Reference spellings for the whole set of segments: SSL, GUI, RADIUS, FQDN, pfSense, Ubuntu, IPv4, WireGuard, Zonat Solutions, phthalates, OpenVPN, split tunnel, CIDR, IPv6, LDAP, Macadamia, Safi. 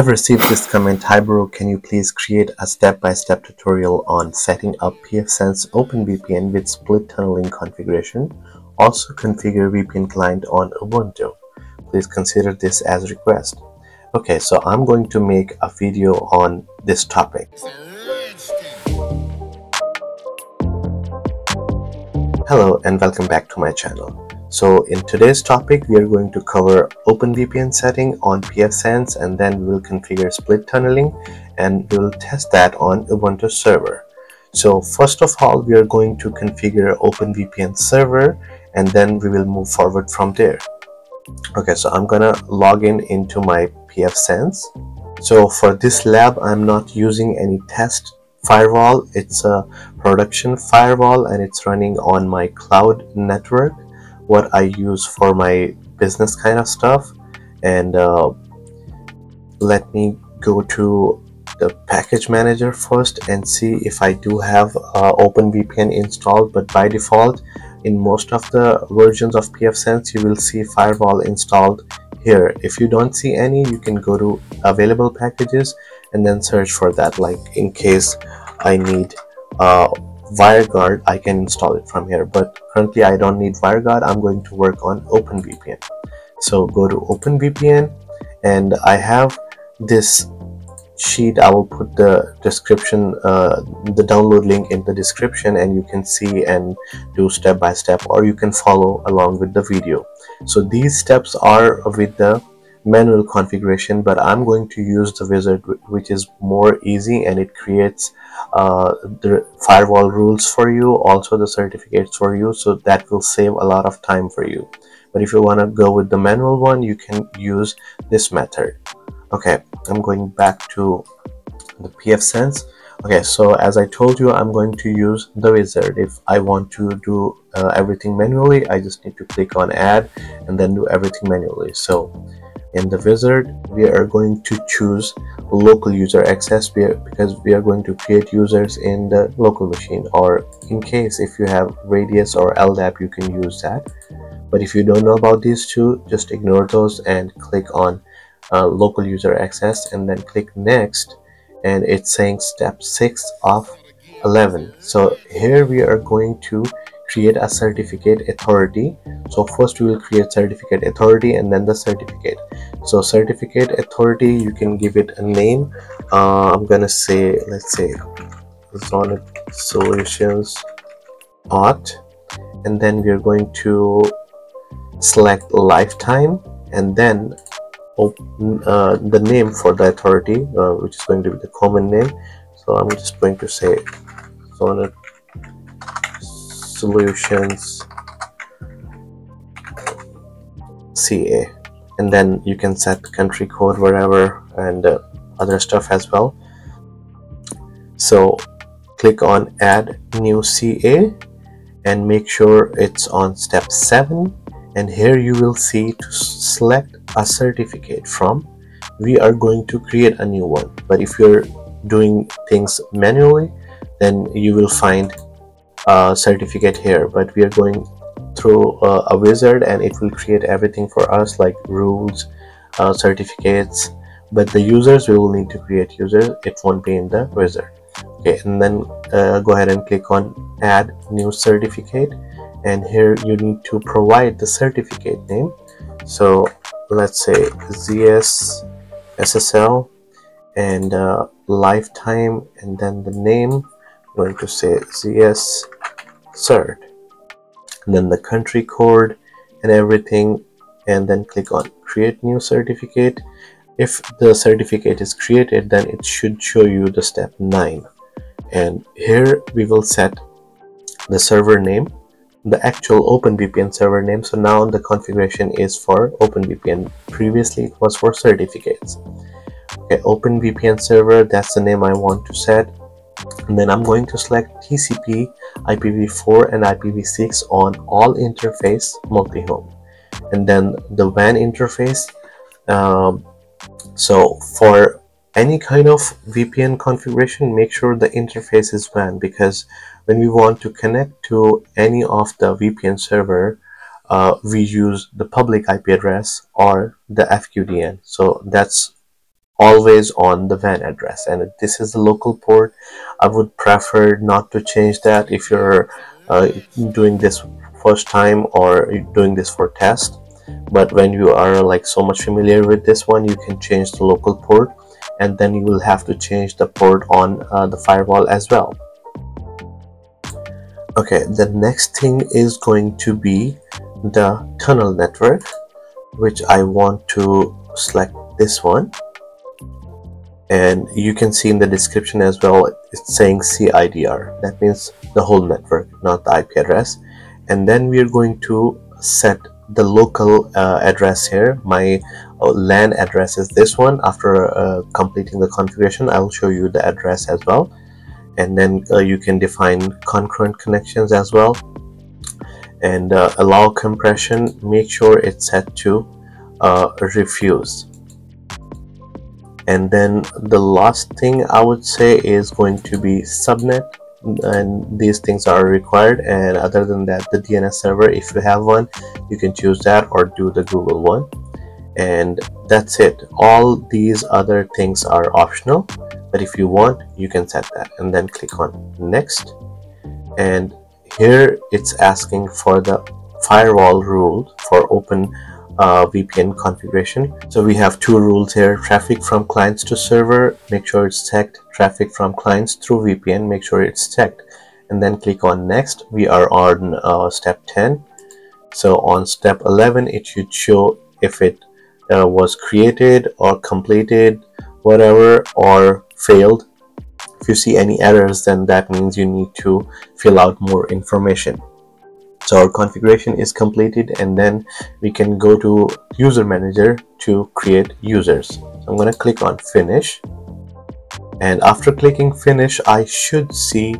have received this comment. Hi bro, can you please create a step-by-step tutorial on setting up pfSense OpenVPN with split tunneling configuration? Also configure VPN client on Ubuntu. Please consider this as request. Okay, so I'm going to make a video on this topic. Hello and welcome back to my channel. So in today's topic, we are going to cover OpenVPN setting on pfSense, and then we will configure split tunneling and we will test that on Ubuntu server. So first of all, we are going to configure OpenVPN server and then we will move forward from there. Okay, so I'm gonna log in into my pfSense. So for this lab, I'm not using any test firewall. It's a production firewall and it's running on my cloud network, what I use for my business kind of stuff. And let me go to the package manager first and see if I do have OpenVPN installed. But by default, in most of the versions of pfSense, you will see firewall installed here. If you don't see any, you can go to available packages and then search for that. Like in case I need WireGuard, I can install it from here, but currently I don't need WireGuard. I'm going to work on OpenVPN. So go to OpenVPN, and I have this sheet. I will put the description, the download link in the description, and you can see and do step by step, or you can follow along with the video. So these steps are with the manual configuration, but I'm going to use the wizard, which is more easy, and it creates the firewall rules for you, also the certificates for you, so that will save a lot of time for you. But if you want to go with the manual one, you can use this method. Okay, I'm going back to the pfSense. Okay, so as I told you, I'm going to use the wizard. If I want to do everything manually, I just need to click on add and then do everything manually. So in the wizard, we are going to choose local user access because we are going to create users in the local machine, or in case if you have RADIUS or LDAP, you can use that. But if you don't know about these two, just ignore those and click on local user access and then click next, and it's saying step 6 of 11. So here we are going to create a certificate authority. So first we will create certificate authority and then the certificate. So certificate authority, you can give it a name. I'm gonna say, let's say Zonat Solutions auth, and then we are going to select lifetime and then open the name for the authority, which is going to be the common name. So I'm just going to say Zonat Solutions CA, and then you can set country code wherever and other stuff as well. So click on add new CA and make sure it's on step 7, and here you will see to select a certificate from. We are going to create a new one, but if you're doing things manually, then you will find certificate here, but we are going through a wizard and it will create everything for us, like rules, certificates, but the users, we will need to create users. It won't be in the wizard. Okay, and then go ahead and click on add new certificate, and here you need to provide the certificate name. So let's say ZS SSL and lifetime, and then the name, going to say ZS cert, and then the country code and everything, and then click on create new certificate. If the certificate is created, then it should show you the step 9, and here we will set the server name, the actual OpenVPN server name. So now the configuration is for OpenVPN. Previously it was for certificates. Okay, OpenVPN server, that's the name I want to set. And then I'm going to select TCP, IPv4 and IPv6 on all interface multi-home, and then the WAN interface. So for any kind of VPN configuration, make sure the interface is WAN, because when we want to connect to any of the VPN server, we use the public IP address or the FQDN. So that's always on the WAN address, and if this is the local port, I would prefer not to change that if you're doing this first time or doing this for test. But when you are like so much familiar with this one, you can change the local port, and then you will have to change the port on the firewall as well. Okay, the next thing is going to be the tunnel network, which I want to select this one, and you can see in the description as well it's saying CIDR, that means the whole network, not the IP address. And then we are going to set the local address here. My LAN address is this one. After completing the configuration, I will show you the address as well. And then you can define concurrent connections as well, and allow compression, make sure it's set to refuse. And then the last thing I would say is going to be subnet, and these things are required. And other than that, the DNS server, if you have one, you can choose that or do the Google one. And that's it. All these other things are optional, but if you want, you can set that, and then click on next. And here it's asking for the firewall rule for open VPN configuration. So we have two rules here: traffic from clients to server, make sure it's checked; traffic from clients through VPN, make sure it's checked. And then click on next. We are on step 10. So on step 11, it should show if it was created or completed, whatever, or failed. If you see any errors, then that means you need to fill out more information. So our configuration is completed, and then we can go to user manager to create users. So I'm going to click on finish, and after clicking finish, I should see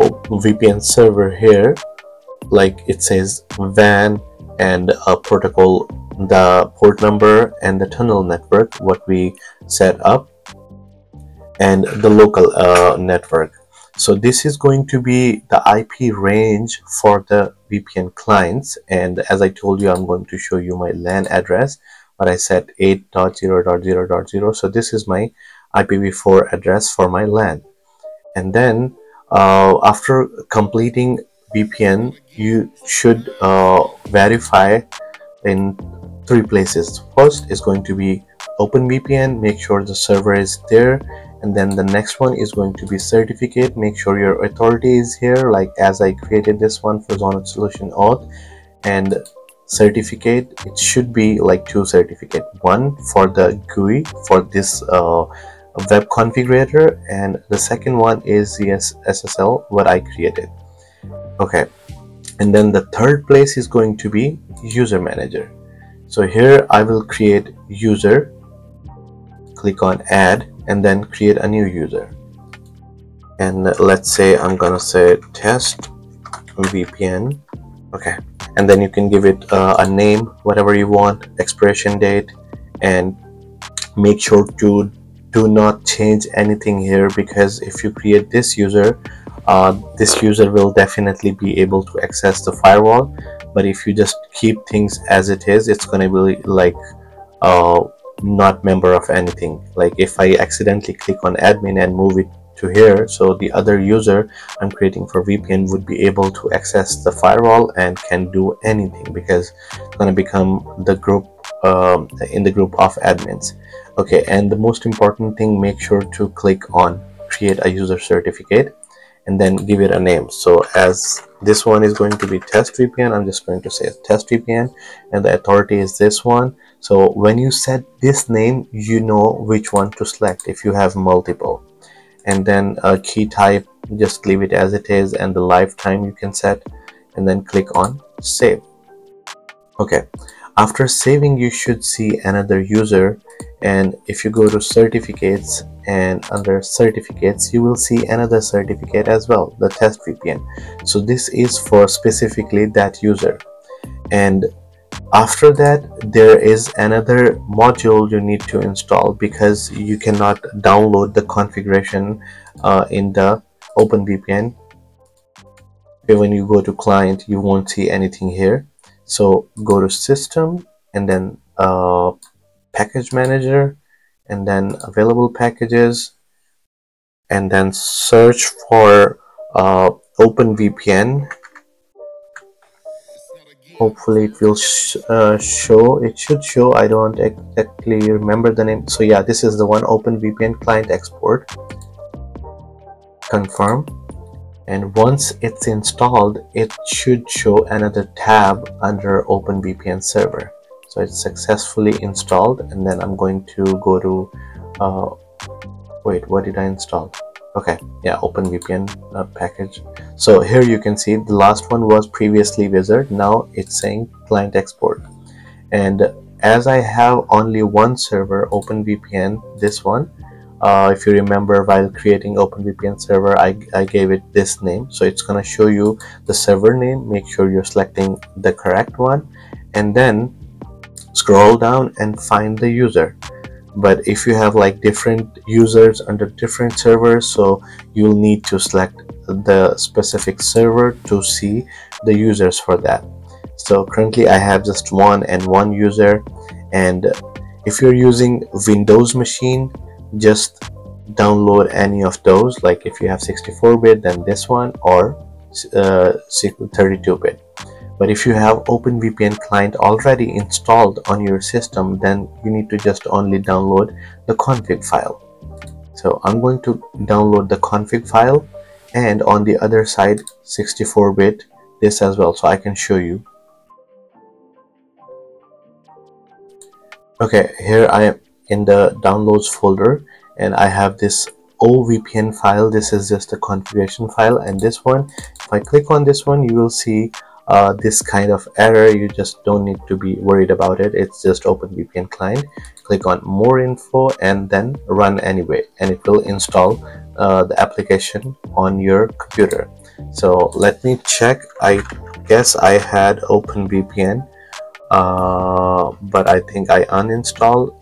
OpenVPN server here, like it says WAN and a protocol, the port number, and the tunnel network what we set up, and the local network. So this is going to be the IP range for the VPN clients. And as I told you, I'm going to show you my LAN address, but I set 8.0.0.0. So this is my IPv4 address for my LAN. And then after completing VPN, you should verify in three places. First is going to be OpenVPN, make sure the server is there. And then the next one is going to be certificate, make sure your authority is here, like as I created this one for Zonat Solution Auth. And certificate, it should be like two certificate, one for the GUI for this web configurator, and the second one is the SSL what I created. Okay, and then the third place is going to be user manager. So here I will create user, click on add, and then create a new user. And let's say I'm gonna say test VPN. Okay, and then you can give it a name, whatever you want, expiration date, and make sure to do not change anything here, because if you create this user will definitely be able to access the firewall. But if you just keep things as it is, it's gonna be like not member of anything. Like if I accidentally click on admin and move it to here, so the other user I'm creating for VPN would be able to access the firewall and can do anything, because it's going to become the group in the group of admins. Okay, and the most important thing, make sure to click on create a user certificate, and then give it a name. So as this one is going to be test VPN, I'm just going to say test VPN, and the authority is this one. So when you set this name, you know which one to select if you have multiple. And then a key type, just leave it as it is, and the lifetime you can set, and then click on save. Okay, after saving, you should see another user, and if you go to certificates, and under certificates you will see another certificate as well, the test VPN. So this is for specifically that user. And after that, there is another module you need to install, because you cannot download the configuration in the OpenVPN. When you go to client, you won't see anything here. So go to system, and then package manager, and then available packages, and then search for OpenVPN. Hopefully it will show, it should show. I don't exactly remember the name. So yeah, this is the one, OpenVPN client export. Confirm. And once it's installed, it should show another tab under OpenVPN server. So it's successfully installed, and then I'm going to go to wait, what did I install? Okay, yeah, OpenVPN package. So here you can see the last one was previously wizard. Now it's saying client export. And as I have only one server, OpenVPN, this one, if you remember, while creating OpenVPN server, I gave it this name. So it's going to show you the server name. Make sure you're selecting the correct one, and then scroll down and find the user. But if you have like different users under different servers, so you'll need to select the specific server to see the users for that. So currently I have just one and one user. And if you're using Windows machine, just download any of those. Like if you have 64-bit, then this one, or 32-bit. But if you have OpenVPN client already installed on your system, then you need to just only download the config file. So I'm going to download the config file, and on the other side, 64-bit, this as well, so I can show you. Okay, here I am in the downloads folder, and I have this OVPN file. This is just a configuration file, and this one, if I click on this one, you will see this kind of error. You just don't need to be worried about it. It's just OpenVPN client. Click on more info and then run anyway, and it will install the application on your computer. So let me check. I guess I had OpenVPN, but I think I uninstalled.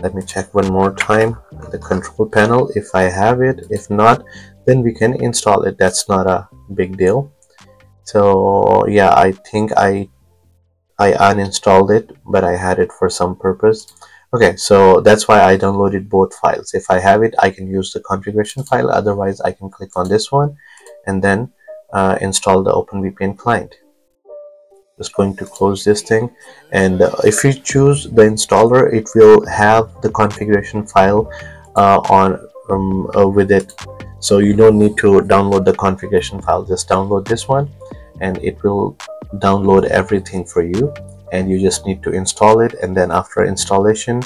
Let me check one more time the control panel if I have it. If not, then we can install it. That's not a big deal. So yeah, I think I uninstalled it, but I had it for some purpose. Okay, so that's why I downloaded both files. If I have it, I can use the configuration file. Otherwise, I can click on this one and then install the OpenVPN client. Just going to close this thing, and if you choose the installer, it will have the configuration file with it. So you don't need to download the configuration file. Just download this one and it will download everything for you, and you just need to install it. And then after installation,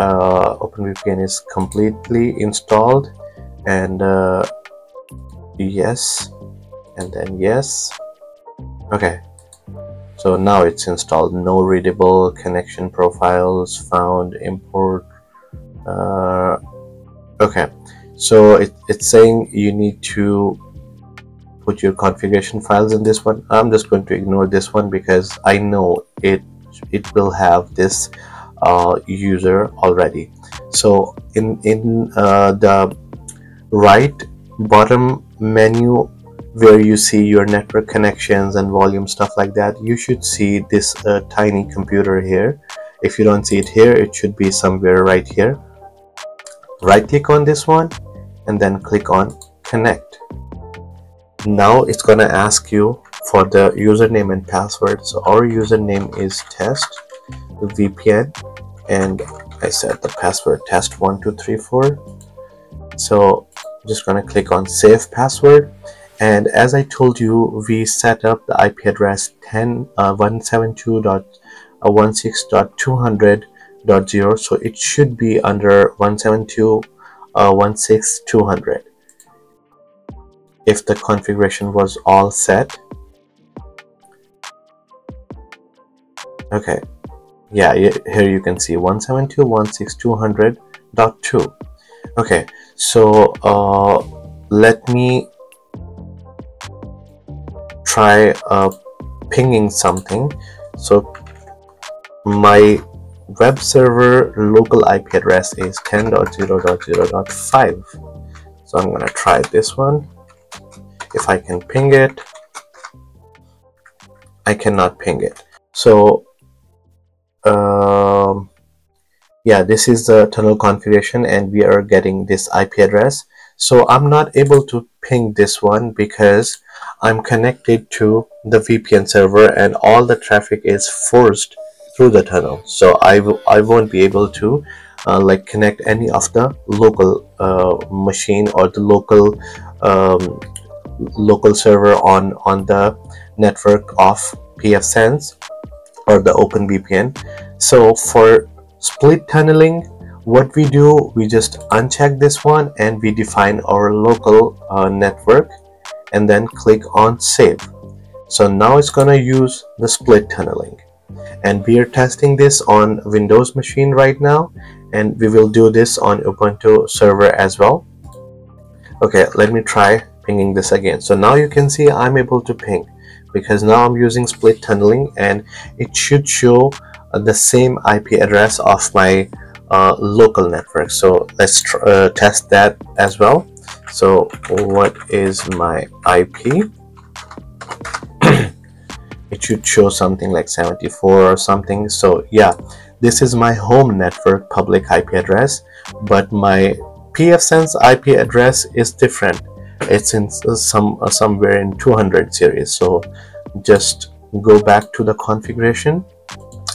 OpenVPN is completely installed, and yes, and then yes. Okay, so now it's installed. No readable connection profiles found, import. Okay, so it's saying you need to put your configuration files in this one. I'm just going to ignore this one because I know it will have this user already. So in the right bottom menu where you see your network connections and volume, stuff like that, you should see this tiny computer here. If you don't see it here, it should be somewhere right here. Right click on this one and then click on connect. Now it's going to ask you for the username and password. So our username is test VPN, and I set the password test1234. So I'm just going to click on save password, and as I told you, we set up the IP address 172.172.16200.0, so it should be under 172.16200 if the configuration was all set. Okay, yeah, here you can see 172.16200.2. okay, so let me try pinging something. So my web server local IP address is 10.0.0.5. So I'm gonna try this one. If I can ping it, I cannot ping it. So Yeah, this is the tunnel configuration, and we are getting this IP address. So I'm not able to ping this one because I'm connected to the VPN server and all the traffic is forced through the tunnel. So I won't be able to like connect any of the local machine or the local local server on the network of pfSense or the OpenVPN. So for split tunneling, what we do, we just uncheck this one and we define our local network and then click on save. So now it's gonna use the split tunneling, and we are testing this on Windows machine right now, and we will do this on Ubuntu server as well. Okay, let me try pinging this again. So now you can see I'm able to ping because now I'm using split tunneling, and it should show the same IP address of my local network. So let's test that as well. So what is my IP? It should show something like 74 or something. So yeah, this is my home network public IP address, but my pfSense IP address is different. It's in somewhere in 200 series. So just go back to the configuration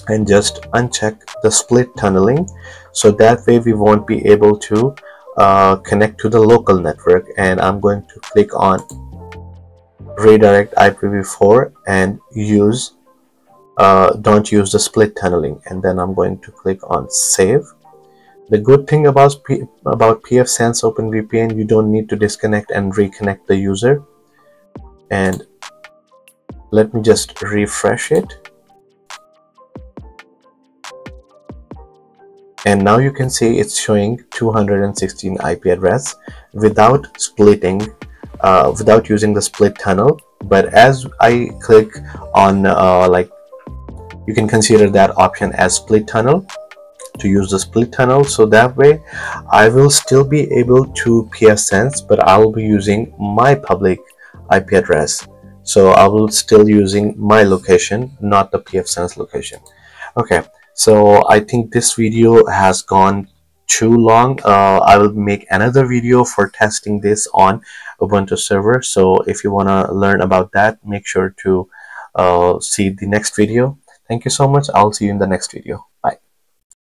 and just uncheck the split tunneling, so that way we won't be able to connect to the local network. And I'm going to click on redirect IPv4 and use don't use the split tunneling, and then I'm going to click on save. The good thing about pfSense OpenVPN, you don't need to disconnect and reconnect the user. And let me just refresh it, and now you can see it's showing 216 IP address without splitting, without using the split tunnel. But as I click on like, you can consider that option as split tunnel to use the split tunnel. So that way I will still be able to pfSense, but I will be using my public IP address. So I will still using my location, not the pfSense location. Okay, so I think this video has gone too long. I will make another video for testing this on Ubuntu server. So if you want to learn about that, make sure to see the next video. Thank you so much. I'll see you in the next video. Bye.